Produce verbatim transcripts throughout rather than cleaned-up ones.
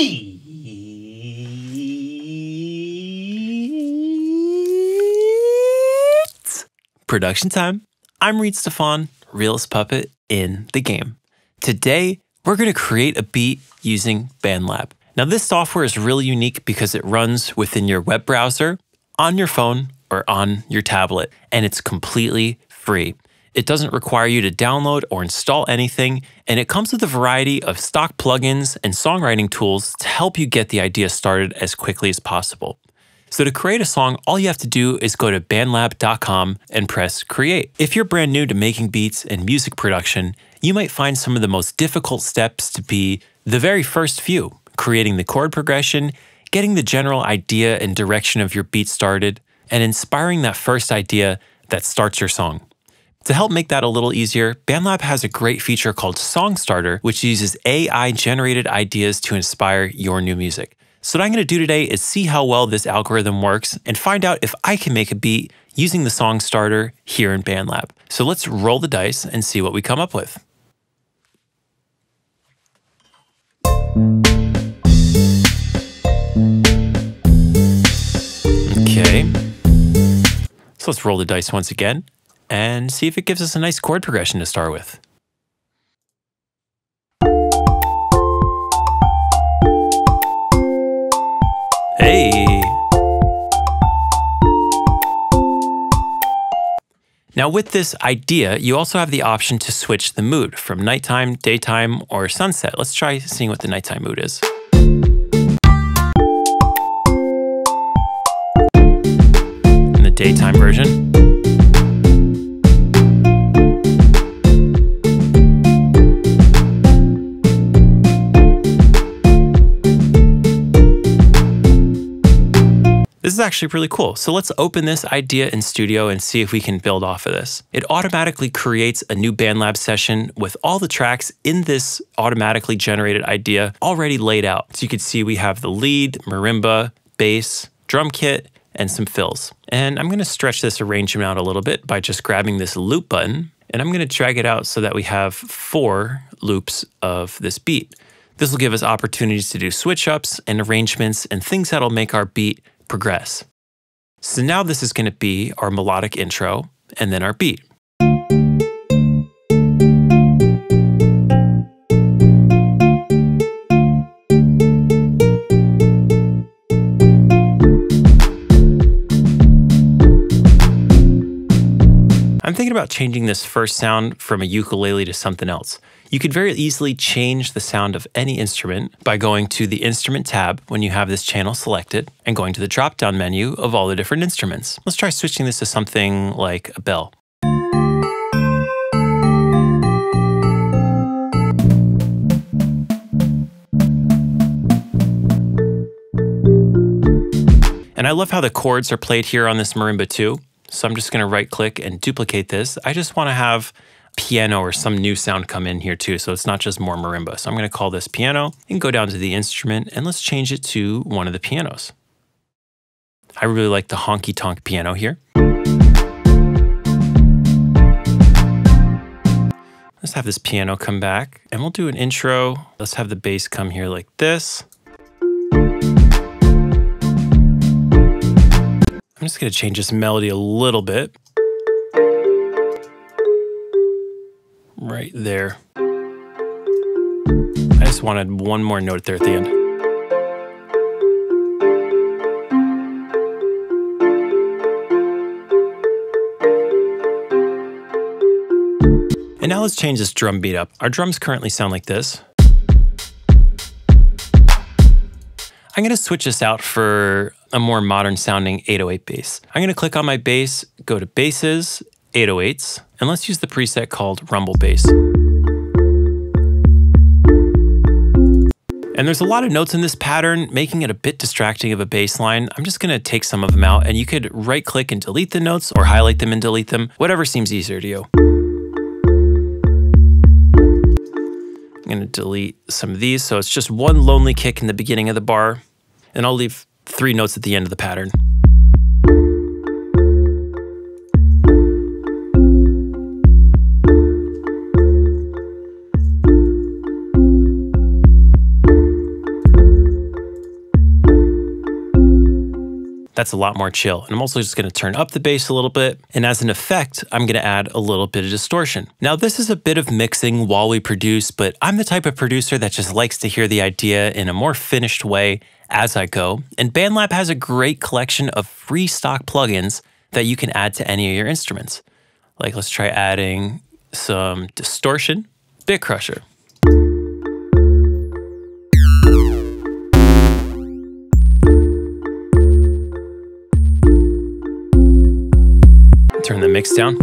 Beat Production time. I'm Reid Stefan, realist puppet in the game. Today, we're going to create a beat using BandLab. Now, this software is really unique because it runs within your web browser, on your phone, or on your tablet, and it's completely free. It doesn't require you to download or install anything, and it comes with a variety of stock plugins and songwriting tools to help you get the idea started as quickly as possible. So to create a song, all you have to do is go to bandlab dot com and press create. If you're brand new to making beats and music production, you might find some of the most difficult steps to be the very first few: creating the chord progression, getting the general idea and direction of your beat started, and inspiring that first idea that starts your song. To help make that a little easier, BandLab has a great feature called Song Starter, which uses A I-generated ideas to inspire your new music. So what I'm going to do today is see how well this algorithm works and find out if I can make a beat using the Song Starter here in BandLab. So let's roll the dice and see what we come up with. Okay. So let's roll the dice once again and see if it gives us a nice chord progression to start with. Hey! Now with this idea, you also have the option to switch the mood from nighttime, daytime, or sunset. Let's try seeing what the nighttime mood is. In the daytime version. This is actually really cool. So let's open this idea in Studio and see if we can build off of this. It automatically creates a new BandLab session with all the tracks in this automatically generated idea already laid out. So you can see we have the lead, marimba, bass, drum kit, and some fills. And I'm gonna stretch this arrangement out a little bit by just grabbing this loop button, and I'm gonna drag it out so that we have four loops of this beat. This will give us opportunities to do switch-ups and arrangements and things that'll make our beat progress. So now this is going to be our melodic intro and then our beat. I'm thinking about changing this first sound from a ukulele to something else. You could very easily change the sound of any instrument by going to the instrument tab when you have this channel selected and going to the drop-down menu of all the different instruments. Let's try switching this to something like a bell. And I love how the chords are played here on this marimba too. So I'm just gonna right click and duplicate this. I just wanna have piano or some new sound come in here too, so it's not just more marimba. So I'm gonna call this piano and go down to the instrument and let's change it to one of the pianos. I really like the honky tonk piano here. Let's have this piano come back and we'll do an intro. Let's have the bass come here like this. I'm just gonna change this melody a little bit. Right there. I just wanted one more note there at the end. And now let's change this drum beat up. Our drums currently sound like this. I'm gonna switch this out for a more modern sounding eight oh eight bass. I'm gonna click on my bass, go to basses, eight oh eights, and let's use the preset called rumble bass. And there's a lot of notes in this pattern, making it a bit distracting of a bass line. I'm just gonna take some of them out, and you could right click and delete the notes or highlight them and delete them, whatever seems easier to you. I'm gonna delete some of these, so it's just one lonely kick in the beginning of the bar, and I'll leave three notes at the end of the pattern. that's a lot more chill. And I'm also just gonna turn up the bass a little bit. And as an effect, I'm gonna add a little bit of distortion. Now this is a bit of mixing while we produce, but I'm the type of producer that just likes to hear the idea in a more finished way as I go. And BandLab has a great collection of free stock plugins that you can add to any of your instruments. Like let's try adding some distortion, BitCrusher. Turn the mix down.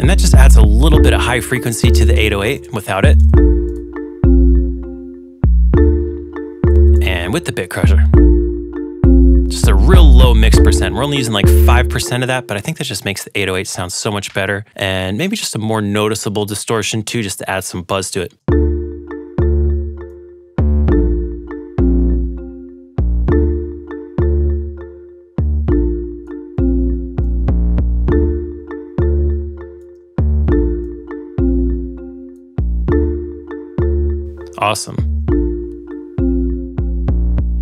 And that just adds a little bit of high frequency to the eight oh eight without it. And with the BitCrusher. Just a real low mix percent. We're only using like five percent of that, but I think that just makes the eight oh eight sound so much better. And maybe just a more noticeable distortion too, just to add some buzz to it. Awesome.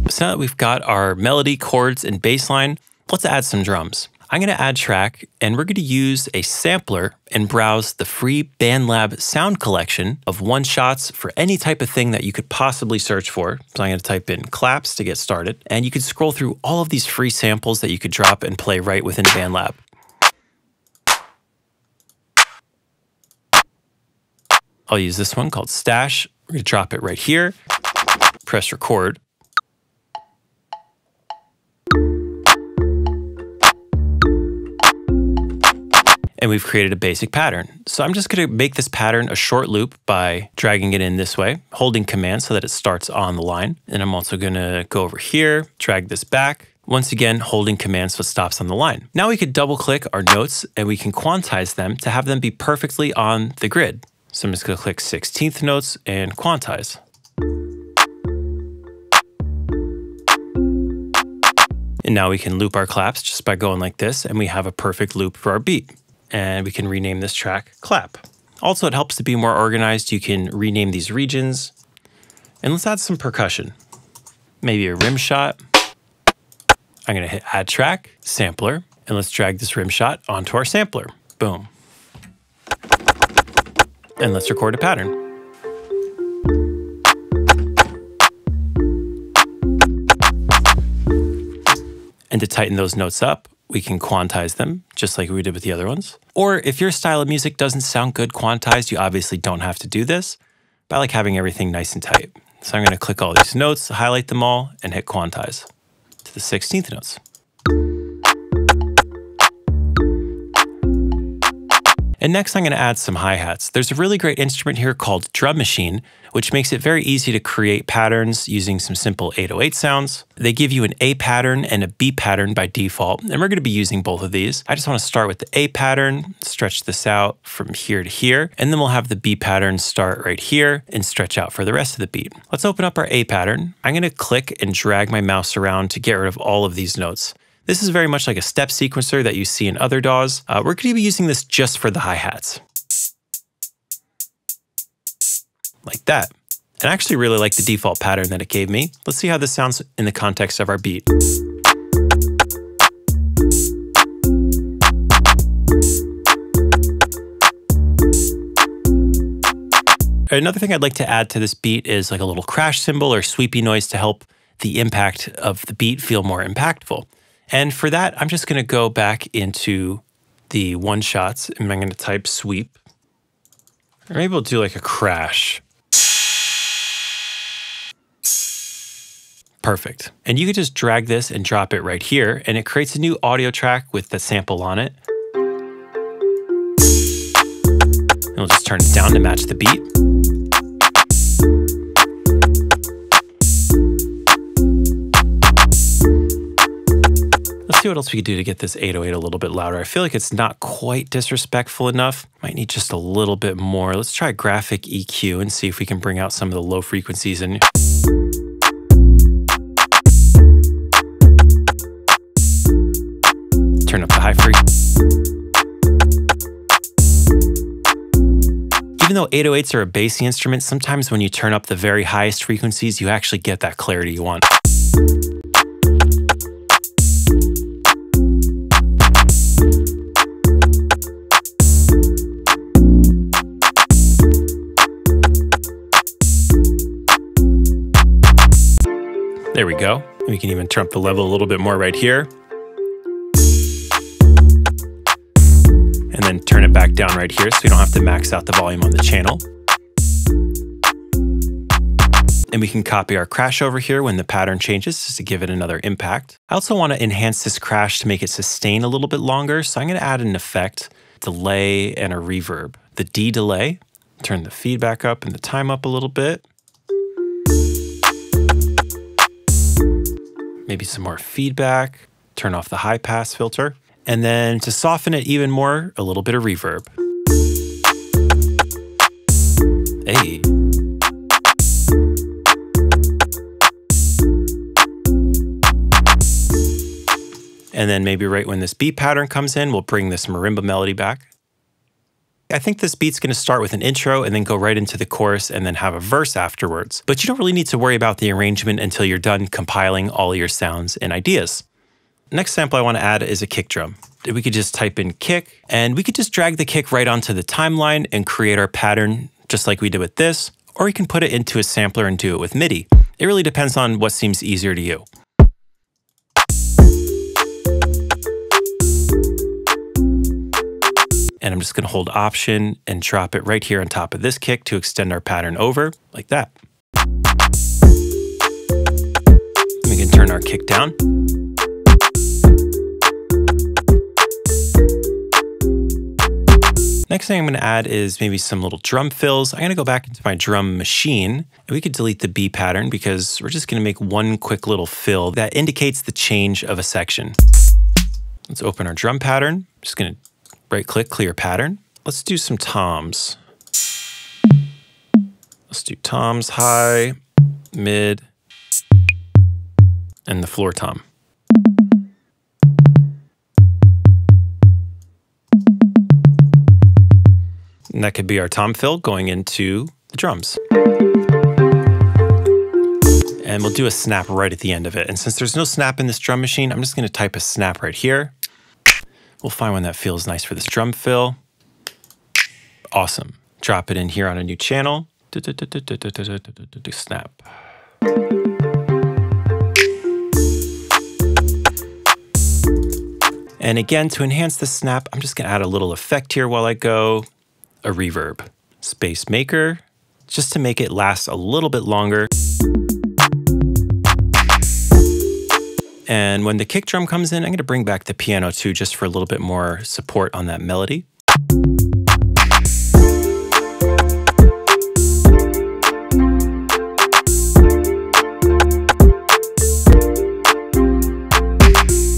So now that we've got our melody, chords, and bass line, let's add some drums. I'm gonna add track, and we're gonna use a sampler and browse the free BandLab sound collection of one-shots for any type of thing that you could possibly search for. So I'm gonna type in claps to get started, and you can scroll through all of these free samples that you could drop and play right within BandLab. I'll use this one called Stash. We're gonna drop it right here, press record. And we've created a basic pattern. So I'm just gonna make this pattern a short loop by dragging it in this way, holding command so that it starts on the line. And I'm also gonna go over here, drag this back. Once again, holding command so it stops on the line. Now we could double click our notes and we can quantize them to have them be perfectly on the grid. So I'm just gonna click sixteenth notes and quantize. And now we can loop our claps just by going like this, and we have a perfect loop for our beat. And we can rename this track Clap. Also, it helps to be more organized. You can rename these regions. And let's add some percussion. Maybe a rim shot. I'm gonna hit add track, sampler, and let's drag this rim shot onto our sampler. Boom. And let's record a pattern. And to tighten those notes up, we can quantize them, just like we did with the other ones. Or if your style of music doesn't sound good quantized, you obviously don't have to do this, but I like having everything nice and tight. So I'm gonna click all these notes, highlight them all, and hit quantize to the sixteenth notes. And next I'm gonna add some hi-hats. There's a really great instrument here called Drum Machine, which makes it very easy to create patterns using some simple eight oh eight sounds. They give you an A pattern and a B pattern by default, and we're gonna be using both of these. I just wanna start with the A pattern, stretch this out from here to here, and then we'll have the B pattern start right here and stretch out for the rest of the beat. Let's open up our A pattern. I'm gonna click and drag my mouse around to get rid of all of these notes. This is very much like a step sequencer that you see in other D A Ws. Uh, we're gonna be using this just for the hi-hats. Like that. And I actually really like the default pattern that it gave me. Let's see how this sounds in the context of our beat. Another thing I'd like to add to this beat is like a little crash cymbal or sweepy noise to help the impact of the beat feel more impactful. And for that, I'm just gonna go back into the one shots and I'm gonna type sweep. Or maybe we'll do like a crash. Perfect. And you can just drag this and drop it right here and it creates a new audio track with the sample on it. And we'll just turn it down to match the beat. See what else we could do to get this eight oh eight a little bit louder. I feel like it's not quite disrespectful enough. Might need just a little bit more. Let's try graphic E Q and see if we can bring out some of the low frequencies and turn up the high frequency. even though eight oh eights are a bassy instrument, sometimes when you turn up the very highest frequencies, you actually get that clarity you want. There we go. We can even turn up the level a little bit more right here. And then turn it back down right here so we don't have to max out the volume on the channel. And we can copy our crash over here when the pattern changes just to give it another impact. I also want to enhance this crash to make it sustain a little bit longer. So I'm going to add an effect, delay and a reverb. The D delay, turn the feedback up and the time up a little bit. Maybe some more feedback, turn off the high pass filter, and then to soften it even more, a little bit of reverb. Hey. And then maybe right when this beat pattern comes in, we'll bring this marimba melody back. I think this beat's going to start with an intro and then go right into the chorus and then have a verse afterwards. But you don't really need to worry about the arrangement until you're done compiling all your sounds and ideas. Next sample I want to add is a kick drum. We could just type in kick and we could just drag the kick right onto the timeline and create our pattern just like we did with this, or you can put it into a sampler and do it with MIDI. It really depends on what seems easier to you. And I'm just going to hold Option and drop it right here on top of this kick to extend our pattern over, like that. And we can turn our kick down. Next thing I'm going to add is maybe some little drum fills. I'm going to go back into my drum machine, and we could delete the B pattern because we're just going to make one quick little fill that indicates the change of a section. Let's open our drum pattern. I'm just going to right click, clear pattern. Let's do some toms. Let's do toms, high, mid, and the floor tom. And that could be our tom fill going into the drums. And we'll do a snap right at the end of it. And since there's no snap in this drum machine, I'm just gonna type a snap right here. We'll find one that feels nice for this drum fill. Awesome. Drop it in here on a new channel. Snap. And again, to enhance the snap, I'm just gonna add a little effect here while I go. A reverb. Space Maker, just to make it last a little bit longer. And when the kick drum comes in, I'm going to bring back the piano too, just for a little bit more support on that melody.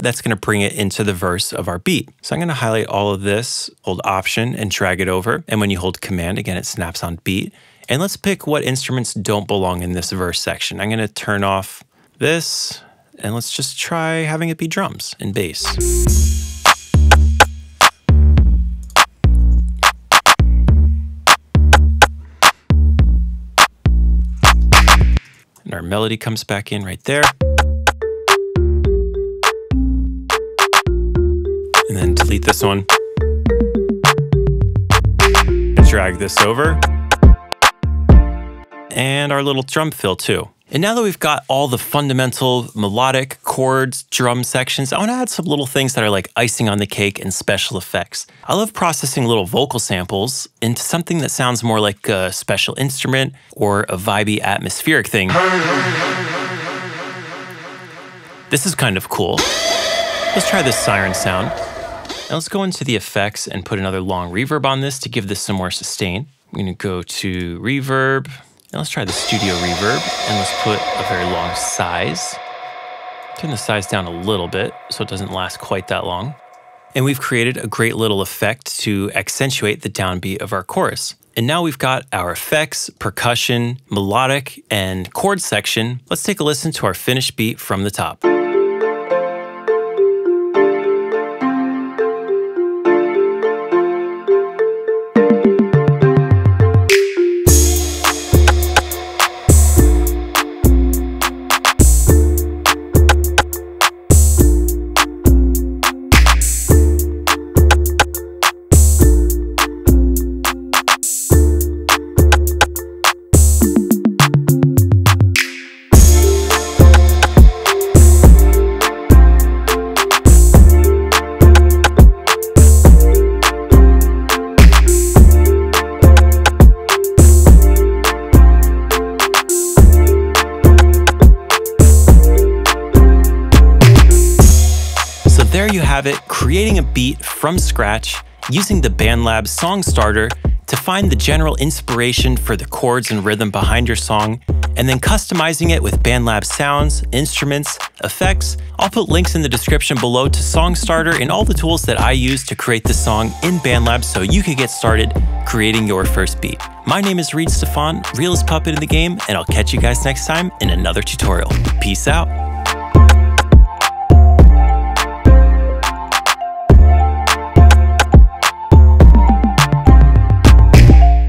That's going to bring it into the verse of our beat. So I'm going to highlight all of this, hold Option and drag it over. And when you hold Command, again, it snaps on beat. And let's pick what instruments don't belong in this verse section. I'm going to turn off this. And let's just try having it be drums and bass. And our melody comes back in right there. And then delete this one. And drag this over. And our little drum fill too. And now that we've got all the fundamental melodic chords, drum sections, I want to add some little things that are like icing on the cake and special effects. I love processing little vocal samples into something that sounds more like a special instrument or a vibey atmospheric thing. This is kind of cool. Let's try this siren sound. Now let's go into the effects and put another long reverb on this to give this some more sustain. I'm going to go to reverb. Now let's try the studio reverb and let's put a very long size. Turn the size down a little bit so it doesn't last quite that long. And we've created a great little effect to accentuate the downbeat of our chorus. And now we've got our effects, percussion, melodic, and chord section. Let's take a listen to our finished beat from the top. creating a beat from scratch using the BandLab Song Starter to find the general inspiration for the chords and rhythm behind your song, and then customizing it with BandLab sounds, instruments, effects. I'll put links in the description below to Song Starter and all the tools that I use to create this song in BandLab so you can get started creating your first beat. My name is Reid Stefan, realest puppet in the game, and I'll catch you guys next time in another tutorial. Peace out.